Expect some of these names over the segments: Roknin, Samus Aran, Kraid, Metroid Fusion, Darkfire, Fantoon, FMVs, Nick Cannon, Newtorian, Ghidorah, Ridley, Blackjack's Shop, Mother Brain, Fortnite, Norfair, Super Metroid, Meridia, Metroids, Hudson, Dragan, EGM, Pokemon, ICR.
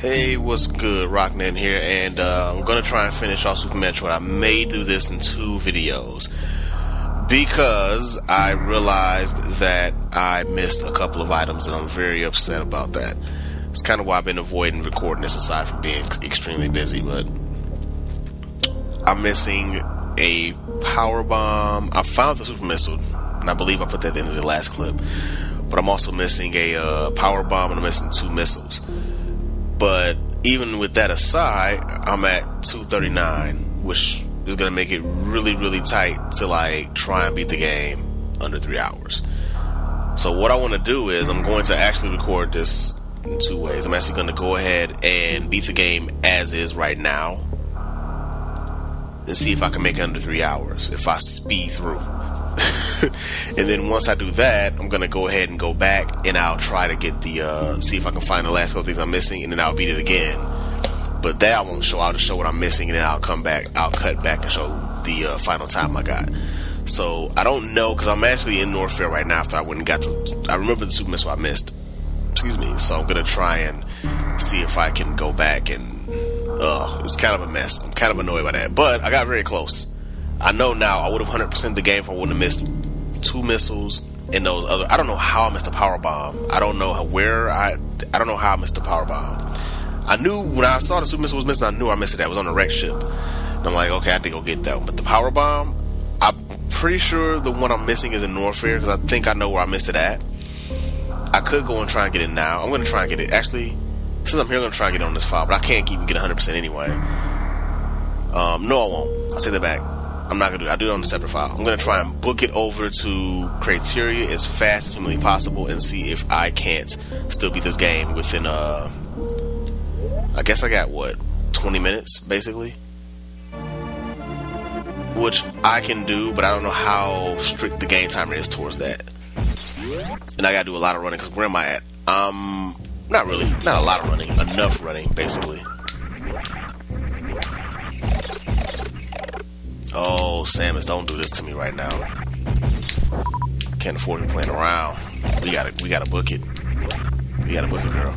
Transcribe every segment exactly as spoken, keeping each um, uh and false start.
Hey, what's good? Roknin here, and uh, I'm going to try and finish off Super Metroid. I may do this in two videos, because I realized that I missed a couple of items, and I'm very upset about that. It's kind of why I've been avoiding recording this, aside from being extremely busy, but I'm missing a power bomb. I found the super missile, and I believe I put that at the end of the last clip, but I'm also missing a uh, power bomb, and I'm missing two missiles. But even with that aside, I'm at two thirty-nine, which is going to make it really, really tight to like try and beat the game under three hours. So what I want to do is I'm going to actually record this in two ways. I'm actually going to go ahead and beat the game as is right now and see if I can make it under three hours if I speed through. And then once I do that, I'm gonna go ahead and go back, and I'll try to get the uh, see if I can find the last couple things I'm missing, and then I'll beat it again. But that I won't show. I'll just show what I'm missing, and then I'll come back. I'll cut back and show the uh, final time I got. So I don't know, because I'm actually in North Fair right now. After I went and got the, I remember the super missile I missed. Excuse me. So I'm gonna try and see if I can go back, and uh, it's kind of a mess. I'm kind of annoyed by that, but I got very close. I know now I would have one hundred percent the game if I wouldn't have missed two missiles and those other. I don't know how I missed a power bomb. I don't know where I. I don't know how I missed the power bomb. I knew when I saw the super missile was missing, I knew I missed it. That was on the wreck ship. And I'm like, okay, I think I'll get that one. But the power bomb, I'm pretty sure the one I'm missing is in Norfair, because I think I know where I missed it at. I could go and try and get it now. I'm gonna try and get it. Actually, since I'm here, I'm gonna try and get it on this file. But I can't even get one hundred percent anyway. Um, no, I won't. I'll take that back. I'm not gonna do it. I'll do it on a separate file. I'm gonna try and book it over to Criteria as fast as humanly possible and see if I can't still beat this game within uh I guess I got what, twenty minutes basically? Which I can do, but I don't know how strict the game timer is towards that. And I gotta do a lot of running, because where am I at? Um not really. Not a lot of running. Enough running, basically. Oh, Samus, don't do this to me right now. Can't afford to be playing around. We gotta, we gotta book it. We gotta book it, girl.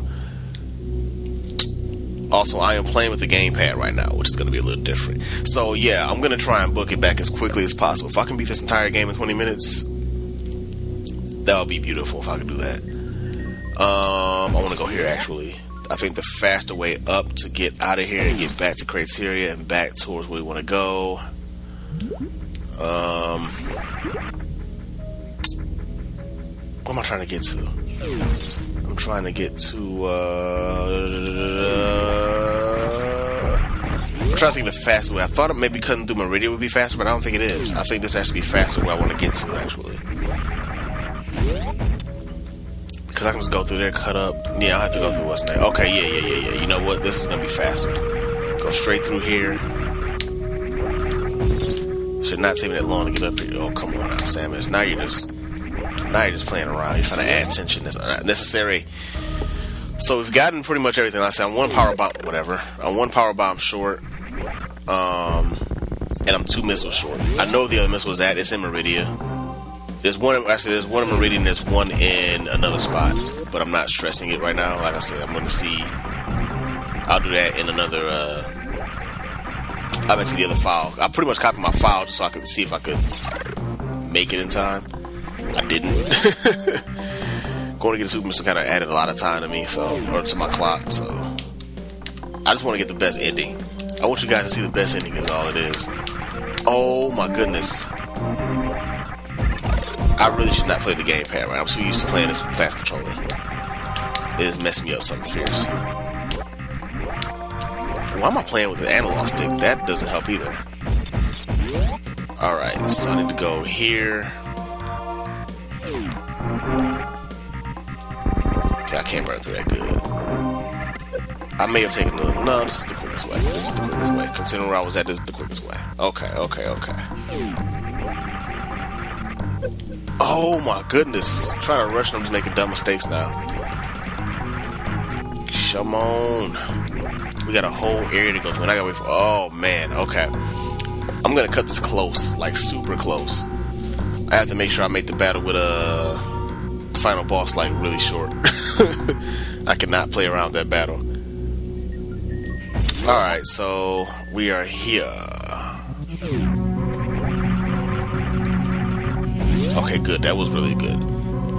Also, I am playing with the gamepad right now, which is gonna be a little different. So yeah, I'm gonna try and book it back as quickly as possible. If I can beat this entire game in twenty minutes, that would be beautiful if I could do that. Um, I wanna go here, actually. I think the faster way up to get out of here and get back to Criteria and back towards where we wanna go. Um, what am I trying to get to? I'm trying to get to, uh, I'm trying to think the fastest way. I thought it maybe cutting through Meridia would be faster, but I don't think it is. I think this has to be faster where I want to get to, actually. Because I can just go through there, cut up. Yeah, I'll have to go through what's next. Okay, yeah, yeah, yeah, yeah. You know what? This is going to be faster. Go straight through here. Should not take me that long to get up here. Oh, come on now, Samus. Now you're just, now you're just playing around. You're trying to add tension that's unnecessary. So we've gotten pretty much everything. Like I said, I'm one power bomb, whatever. I'm one power bomb short, um, and I'm two missiles short. I know the other missile is at. It's in Meridia. There's one. Actually, there's one in Meridia, and there's one in another spot. But I'm not stressing it right now. Like I said, I'm going to see. I'll do that in another. Uh, I went to the other file. I pretty much copied my file just so I could see if I could make it in time. I didn't. Going to get the super missile kind of added a lot of time to me, so, or to my clock. So I just want to get the best ending. I want you guys to see the best ending is all it is. Oh my goodness! I really should not play the gamepad right. I'm so used to playing this with class controller. It is messing me up something fierce. Why am I playing with an analog stick? That doesn't help either. Alright, so I need to go here. Okay, I can't run through that good. I may have taken the... No, this is the quickest way. This is the quickest way. Considering where I was at, this is the quickest way. Okay, okay, okay. Oh my goodness. I'm trying to rush and I'm just making dumb mistakes now. Come on. We got a whole area to go through, and I gotta wait for. Oh man, okay. I'm gonna cut this close, like super close. I have to make sure I make the battle with a uh, final boss like really short. I cannot play around that battle. Alright, so we are here. Okay, good. That was really good.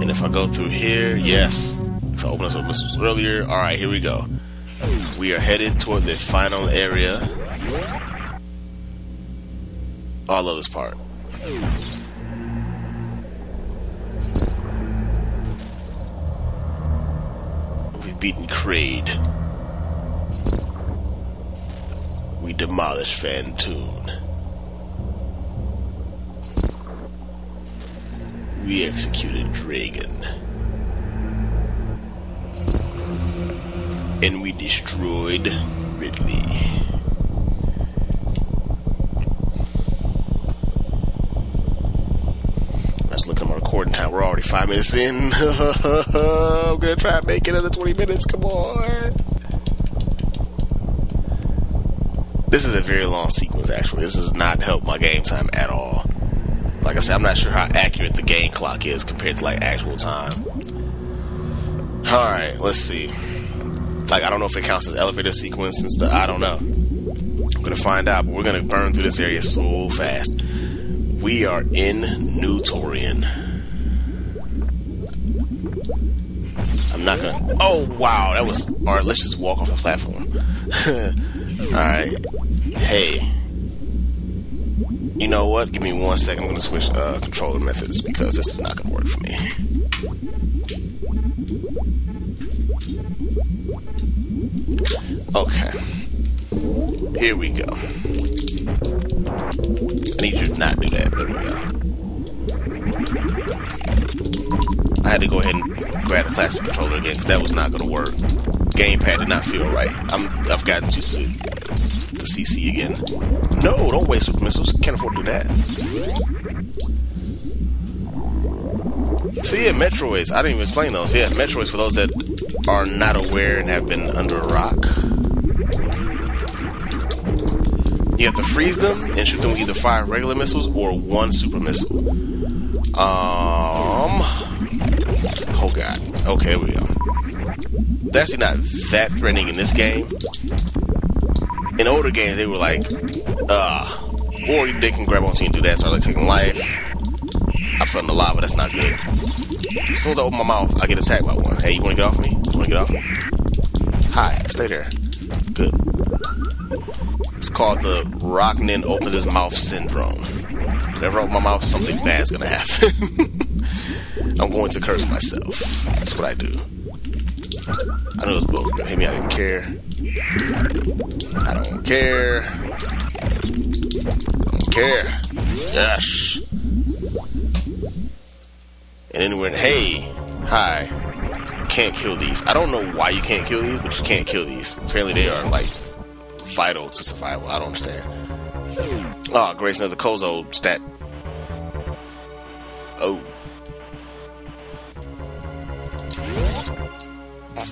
And if I go through here, yes. So open up some missiles earlier. Alright, here we go. We are headed toward the final area. Oh, I love this part. We've beaten Kraid. We demolished Fantoon. We executed Dragan. And we destroyed Ridley. Let's look at my recording time. We're already five minutes in. I'm gonna try and make it under twenty minutes. Come on. This is a very long sequence, actually. This does not help my game time at all. Like I said, I'm not sure how accurate the game clock is compared to, like, actual time. Alright, let's see. Like, I don't know if it counts as elevator sequence and stuff. I don't know. I'm gonna find out, but we're gonna burn through this area so fast. We are in Newtorian. I'm not gonna... Oh, wow, that was... Alright, let's just walk off the platform. Alright. Hey. You know what? Give me one second. I'm gonna switch uh, controller methods because this is not gonna work for me. Okay. Here we go. I need you to not do that. There we go. I had to go ahead and grab the classic controller again because that was not gonna work. Gamepad did not feel right. I'm, I've gotten too sick. The C C again. No, don't waste with missiles. Can't afford to do that. So yeah, Metroids. I didn't even explain those. Yeah, Metroids for those that are not aware and have been under a rock. You have to freeze them and shoot them with either five regular missiles or one super missile. Um. Oh god. Okay, here we go. They're actually not that threatening in this game. In older games, they were like, uh, or they can grab onto you and do that, start like taking life. I fell in the lava, that's not good. As soon as I open my mouth, I get attacked by one. Hey, you wanna get off me? You wanna get off me? Hi, stay there. Good. It's called the Roknin opens his mouth syndrome. Whenever I open my mouth, something bad's gonna happen. I'm going to curse myself. That's what I do. I know it's bull, but hit me, I didn't care. I don't care. I don't care. Yes. And then went, hey, hi. Can't kill these. I don't know why you can't kill these, but you can't kill these. Apparently they are, like, vital to survival. I don't understand. Oh, Grace, another Kozo stat. Oh.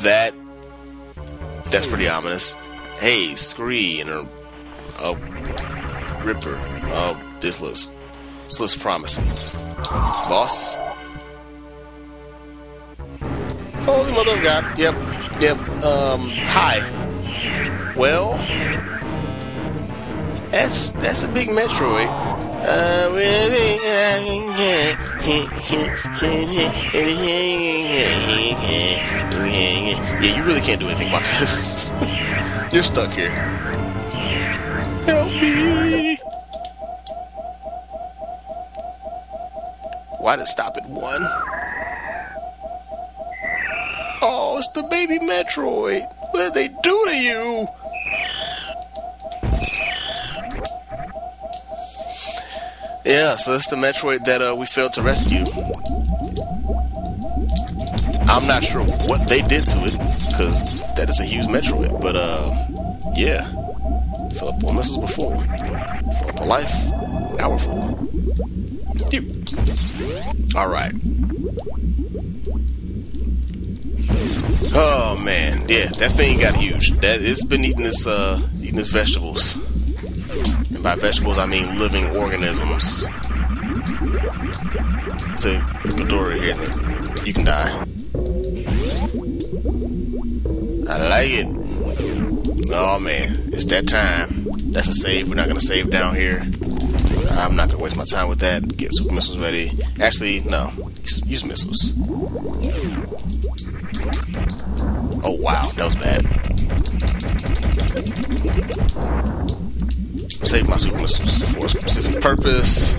That... That's pretty ominous. Hey, Scree and her... Oh, Ripper. Oh, this looks... This looks promising. Boss? Holy mother of God. Yep, yep, um, hi. Well... That's... That's a big Metroid. Uh, yeah, you really can't do anything about this. You're stuck here. Help me! Why did it stop at one? Oh, it's the baby Metroid! What did they do to you? Yeah, so that's the Metroid that uh, we failed to rescue. I'm not sure what they did to it, because that is a huge Metroid, but uh... yeah. Fill up on missiles before. Fill up on life. Hour full. Alright. Oh man, yeah, that thing got huge. That it's been eating its uh eating its vegetables. And by vegetables I mean living organisms. It's a Ghidorah here. You can die. I like it. Oh man. It's that time. That's a save. We're not going to save down here. I'm not going to waste my time with that. Get super missiles ready. Actually, no. Use missiles. Oh, wow. That was bad. Save my super missiles for a specific purpose.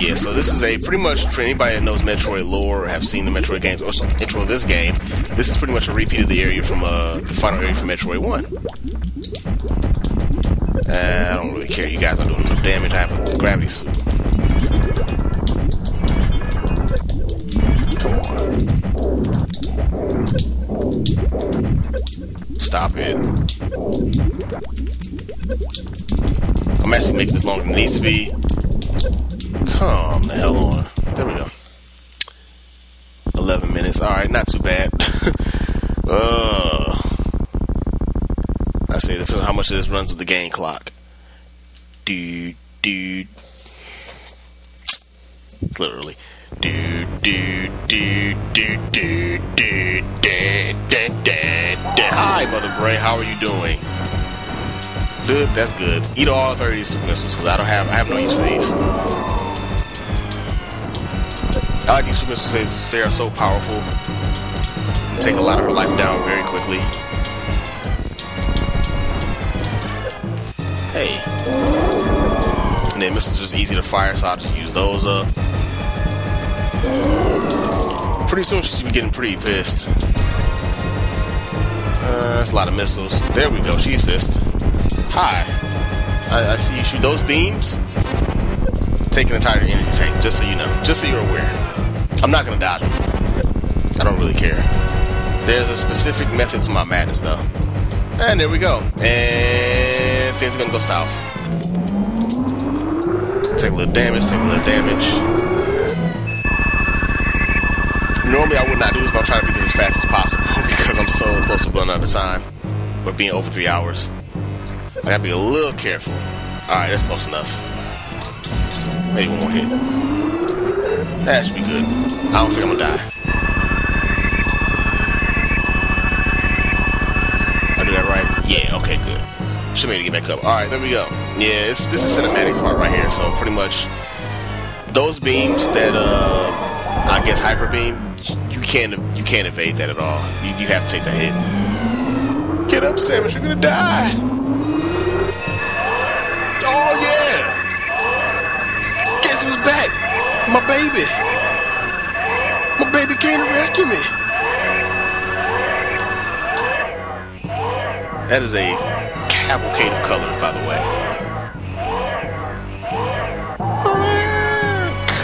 Yeah, so this is a pretty much, for anybody that knows Metroid lore or have seen the Metroid games or some intro of this game, this is pretty much a repeat of the area from uh, the final area from Metroid one. Uh, I don't really care. You guys aren't doing enough damage. I have a gravity suit. Come on. Stop it. I'm actually making this longer than it needs to be. Come the hell on. There we go. eleven minutes. Alright, not too bad. uh, I see it. How much of this runs with the game clock. Dude, dude. It's literally. Dude, dude, dude, dude, dude, dude, dude, dude, dude. Hi, Mother Brain. How are you doing? Good, that's good. Eat all thirty of these super missiles because I don't have, I have no use for these. I like these super missiles since they are so powerful. They take a lot of her life down very quickly. Hey. And then missiles are just easy to fire, so I'll just use those up. Pretty soon she's getting pretty pissed. Uh, that's a lot of missiles. There we go, she's pissed. Hi. I, I see you shoot those beams. Take an entire energy tank, just so you know. Just so you're aware. I'm not gonna dodge them. I don't really care. There's a specific method to my madness, though. And there we go. And things are gonna go south. Take a little damage. Take a little damage. Normally, I would not do this, but I'm trying to beat this as fast as possible because I'm so close to blowing out of time. We're being over three hours. I gotta be a little careful. All right, that's close enough. Maybe one more hit. That should be good. I don't think I'm gonna die. I do that right? Yeah, okay, good. Should be able to get back up. Alright, there we go. Yeah, it's, this is cinematic part right here, so pretty much those beams that uh I guess hyper beam, you can't you can't evade that at all. You you have to take the hit. Get up, Samus, you're gonna die. Oh yeah! Guess who's back? My baby! My baby came to rescue me! That is a cavalcade of colors, by the way.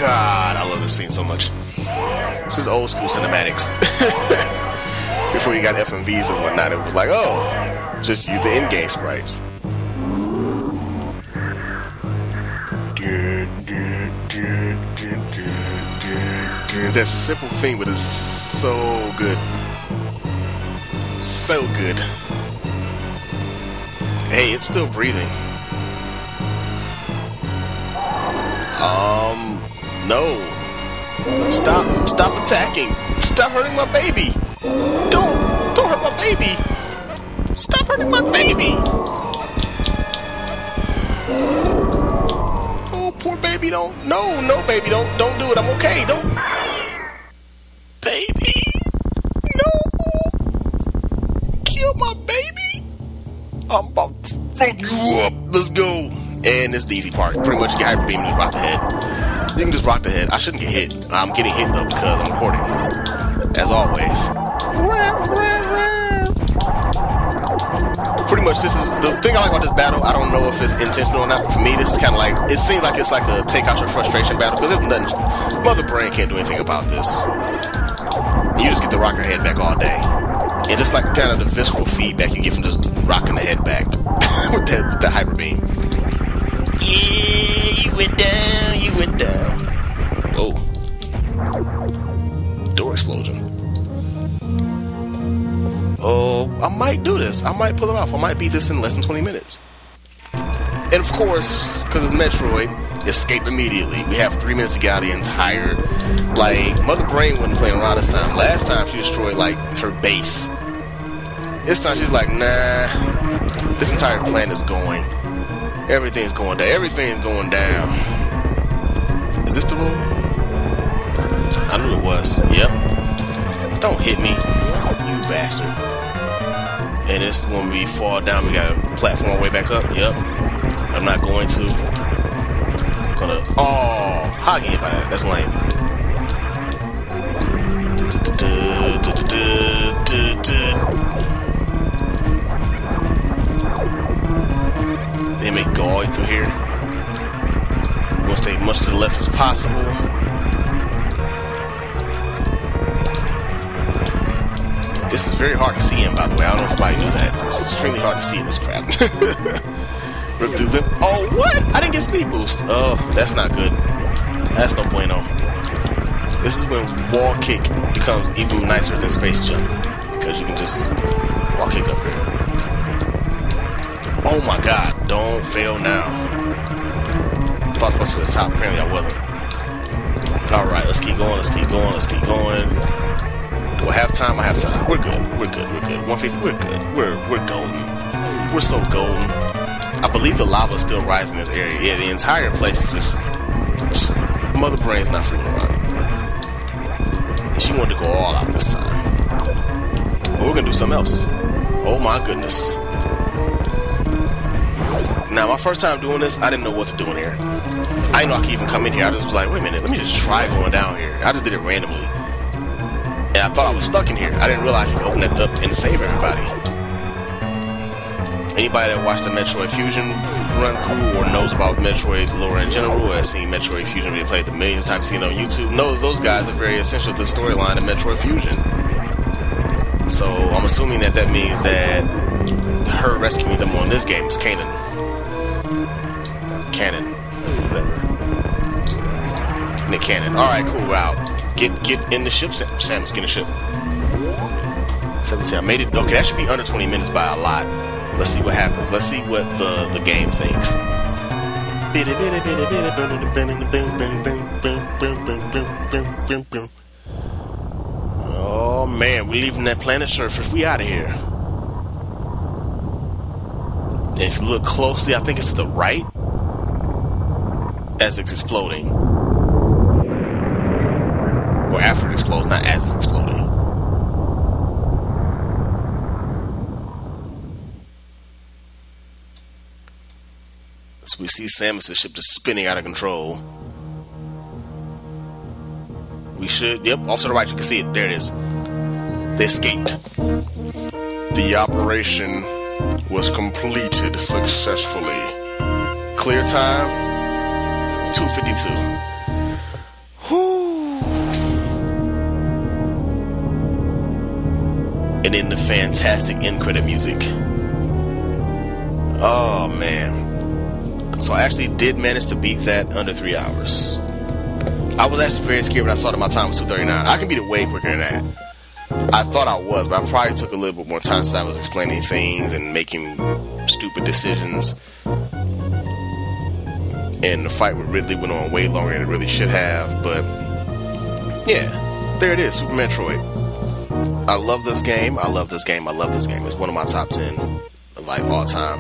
God, I love this scene so much. This is old school cinematics. Before you got F M Vs and whatnot, it was like, oh, just use the in-game sprites. That simple thing, but it's so good. So good. Hey, it's still breathing. Um, no. Stop, stop attacking. Stop hurting my baby. Don't, don't hurt my baby. Stop hurting my baby. Oh, poor baby, don't. No, no, baby, don't, don't do it. I'm okay. Don't. Baby, no! Kill my baby! I'm about to fuck you up. Let's go. And it's the easy part. Pretty much you get hyper beam and just rock the head. You can just rock the head. I shouldn't get hit. I'm getting hit though because I'm recording. As always. Pretty much this is the thing I like about this battle. I don't know if it's intentional or not, but for me this is kind of like, it seems like it's like a take out your frustration battle because there's nothing. Mother Brain can't do anything about this. You just get to rock your head back all day. And just like kind of the visceral feedback you get from just rocking the head back with that with the hyper beam. Yeah, you went down, you went down. Whoa. Door explosion. Oh, I might do this. I might pull it off. I might beat this in less than twenty minutes. And of course, because it's Metroid, escape immediately. We have three minutes to get out of the entire, like, Mother Brain wasn't playing around this time. Last time she destroyed, like, her base. This time she's like, nah, this entire planet is going. Everything's going down. Everything's going down. Is this the room? I knew it was. Yep. Don't hit me, you bastard. And this is when we fall down. We gotta platform our way back up. Yep. I'm not going to. I'm gonna. Oh, how I get by that? That's lame. They may go all the way through here. I'm gonna stay much to the left as possible. This is very hard to see in, by the way. I don't know if anybody knew that. It's extremely hard to see in this crap. Rip through them. Oh, what? I didn't get speed boost. Oh, that's not good. That's no bueno. This is when wall kick becomes even nicer than space jump, because you can just wall kick up here. Oh my god, don't fail now. I thought I was to the top, apparently I wasn't. Alright, let's keep going, let's keep going, let's keep going. Do I have time? I have time. We're good, we're good, we're good. one fifty, we're good. We're we're golden. We're so golden. I believe the lava is still rising in this area. Yeah, the entire place is just... Mother Brain's not freaking around anymore. And she wanted to go all out this time. But we're gonna do something else. Oh my goodness. Now, my first time doing this, I didn't know what to do in here. I didn't know I could even come in here. I just was like, wait a minute, let me just try going down here. I just did it randomly. And I thought I was stuck in here. I didn't realize you could open it up and save everybody. Anybody that watched the Metroid Fusion run-through or knows about Metroid lore in general or has seen Metroid Fusion being played the millions of times seen on YouTube knows those guys are very essential to the storyline of Metroid Fusion. So, I'm assuming that that means that her rescuing them on this game is Kanan. Cannon, whatever. Nick Cannon. All right, cool. We're out. Get get in the ship. Sam, Samus, get in the ship. seventeen. I made it. Okay, that should be under twenty minutes by a lot. Let's see what happens. Let's see what the the game thinks. Oh man, we're leaving that planet surface. We out of here. And if you look closely, I think it's to the right. As it's exploding. Or after it explodes, not as it's exploding. So we see Samus' ship just spinning out of control. We should, yep, off to the right, you can see it. There it is. They escaped. The operation was completed successfully. Clear time. two fifty-two. Whoo! And then the fantastic end credit music. Oh man. So I actually did manage to beat that under three hours. I was actually very scared when I saw that my time was two thirty-nine. I can beat it way quicker than that. I thought I was, but I probably took a little bit more time since I was explaining things and making stupid decisions. And the fight with Ridley went on way longer than it really should have, but yeah, there it is, Super Metroid. I love this game, I love this game, I love this game. It's one of my top ten of like all time,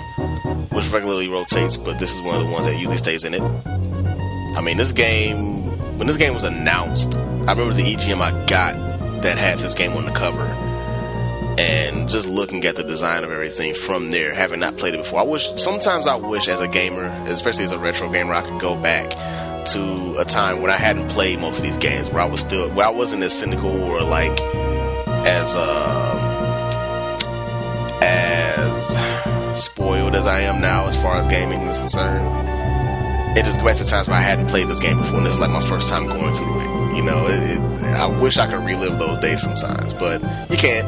which regularly rotates, but this is one of the ones that usually stays in it. I mean, this game, when this game was announced, I remember the E G M I got that had this game on the cover. And just looking at the design of everything from there, having not played it before, I wish, sometimes I wish as a gamer, especially as a retro gamer, I could go back to a time when I hadn't played most of these games, where I was still, where I wasn't as cynical or like as um, as spoiled as I am now as far as gaming is concerned. It just goes back to times where I hadn't played this game before, and this is like my first time going through it. You know, it, it, I wish I could relive those days sometimes, but you can't.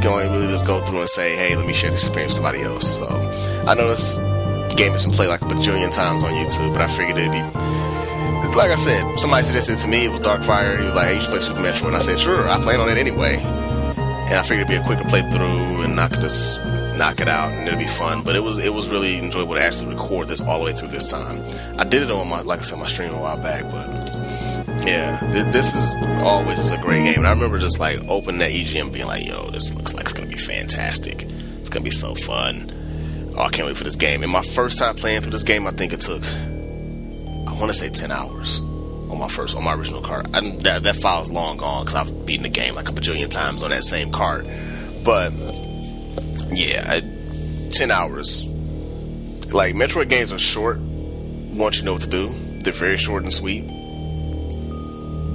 Going really just go through and say, hey, let me share this experience with somebody else. So I know this game has been played like a bajillion times on YouTube, but I figured it'd be, like I said, somebody suggested it to me. It was Darkfire. He was like, hey, you should play Super Metroid. And I said, sure, I plan on it anyway. And I figured it'd be a quicker playthrough and I could just knock it out, and it'll be fun. But it was it was really enjoyable to actually record this all the way through this time. I did it on my, like I said, my stream a while back, but yeah, this this is always just a great game. And I remember just like opening that E G M, being like, "Yo, this looks like it's gonna be fantastic. It's gonna be so fun. Oh, I can't wait for this game." And my first time playing through this game, I think it took, I want to say, ten hours. On my first, on my original card. I, that, that file is long gone because I've beaten the game like a bajillion times on that same card. But yeah, I, ten hours. Like, Metroid games are short once you know what to do. They're very short and sweet.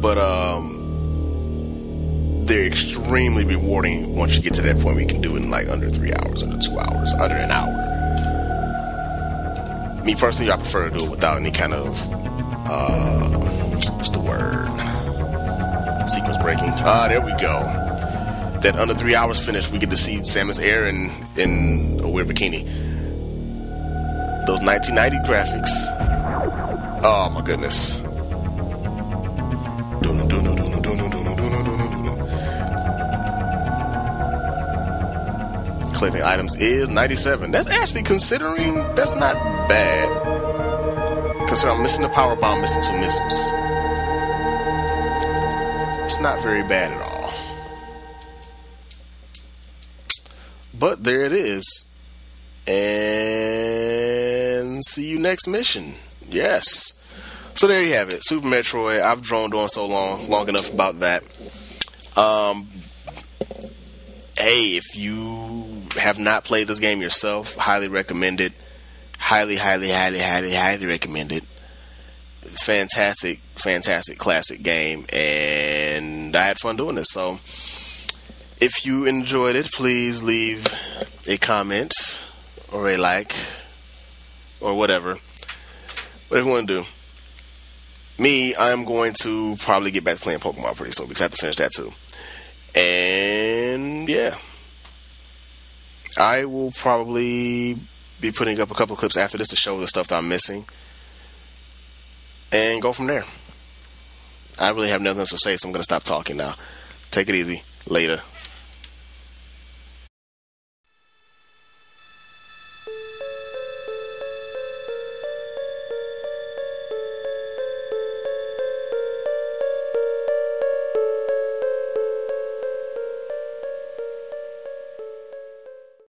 But um, they're extremely rewarding once you get to that point where you can do it in like under three hours, under two hours, under an hour. Me personally, I prefer to do it without any kind of uh. what's the word? Sequence breaking. Ah, there we go. That under three hours finish, we get to see Samus Aran in a weird bikini. Those nineteen ninety graphics. Oh my goodness. Collecting items is ninety-seven. That's actually, considering, that's not bad. Considering I'm missing the power bomb, missing two missiles. It's not very bad at all. But there it is. And see you next mission. Yes. So there you have it. Super Metroid. I've droned on so long, long enough about that. Um, hey, if you have not played this game yourself, highly recommend it. Highly, highly, highly, highly, highly recommend it. Fantastic, fantastic classic game, and I had fun doing this. So if you enjoyed it, please leave a comment or a like or whatever whatever you want to do. Me, I'm going to probably get back to playing Pokemon pretty soon because I have to finish that too. And yeah, I will probably be putting up a couple of clips after this to show the stuff that I'm missing and go from there. I really have nothing else to say, so I'm going to stop talking now. Take it easy. Later.